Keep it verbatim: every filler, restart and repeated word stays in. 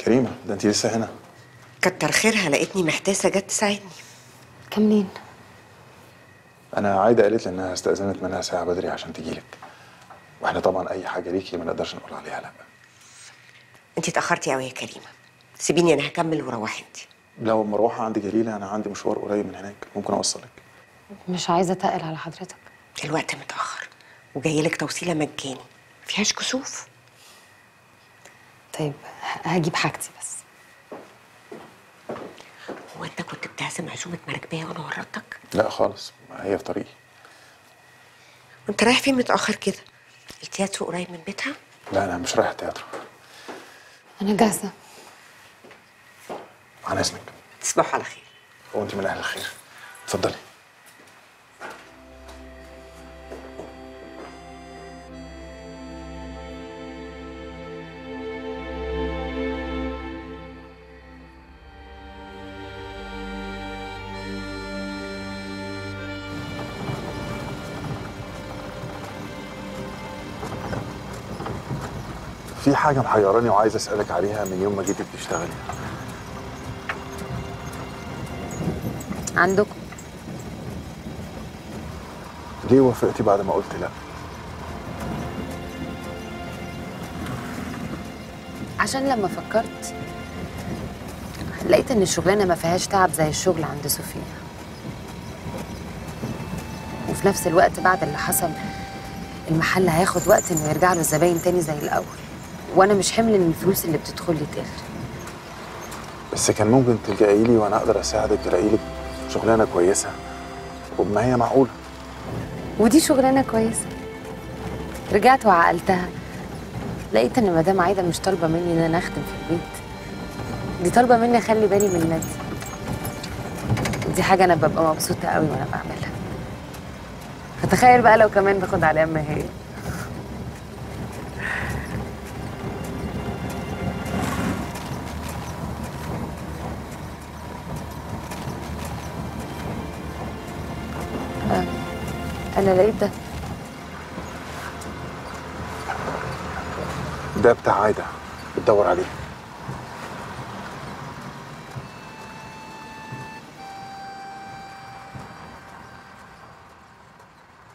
كريمة، ده انت لسه هنا؟ كتر خيرها، لقيتني محتاسة جت تساعدني. كملين. أنا عايدة قالت لي إنها استأذنت منها ساعة بدري عشان تجيلك، وإحنا طبعًا أي حاجة ليكي ما نقدرش نقول عليها لأ. أنت اتأخرتي أوي يا كريمة، سيبيني أنا هكمل وروحي أنت. لو المروحة عند جليلة، أنا عندي مشوار قريب من هناك، ممكن أوصلك. مش عايزة أتقل على حضرتك. الوقت متأخر، وجايلك توصيلة مجاني، مفيهاش كسوف. طيب هجيب حاجتي بس. هو انت كنت بتعزم عزومه مراكبيه وانا ورطتك؟ لا خالص، هي في طريقي. وانت رايح فين متاخر كده؟ التياترو قريب من بيتها؟ لا انا مش رايح التياترو. انا جاهزه. عن اذنك. تصبحوا على خير. هو انت من اهل الخير. اتفضلي. في حاجة محيراني وعايز أسألك عليها من يوم ما جيتي بتشتغلي. عندكم ليه وافقتي بعد ما قلت لأ؟ عشان لما فكرت لقيت إن الشغلانة ما فيهاش تعب زي الشغل عند صوفيا، وفي نفس الوقت بعد اللي حصل المحل هياخد وقت إنه يرجع له الزباين تاني زي الأول، وأنا مش حمل إن الفلوس اللي بتدخل لي تقل. بس كان ممكن تلجئي لي وأنا أقدر أساعدك تلاقي لك شغلانة كويسة وبما هي معقولة. ودي شغلانة كويسة. رجعت وعقلتها لقيت إن مدام عايدة مش طالبة مني إن أنا أخدم في البيت، دي طالبة مني أخلي بالي من نادي. دي حاجة أنا ببقى مبسوطة قوي وأنا بعملها. فتخيل بقى لو كمان باخد عليها مهاري. أنا لقيت ده ده بتاع عايدة بتدور عليه.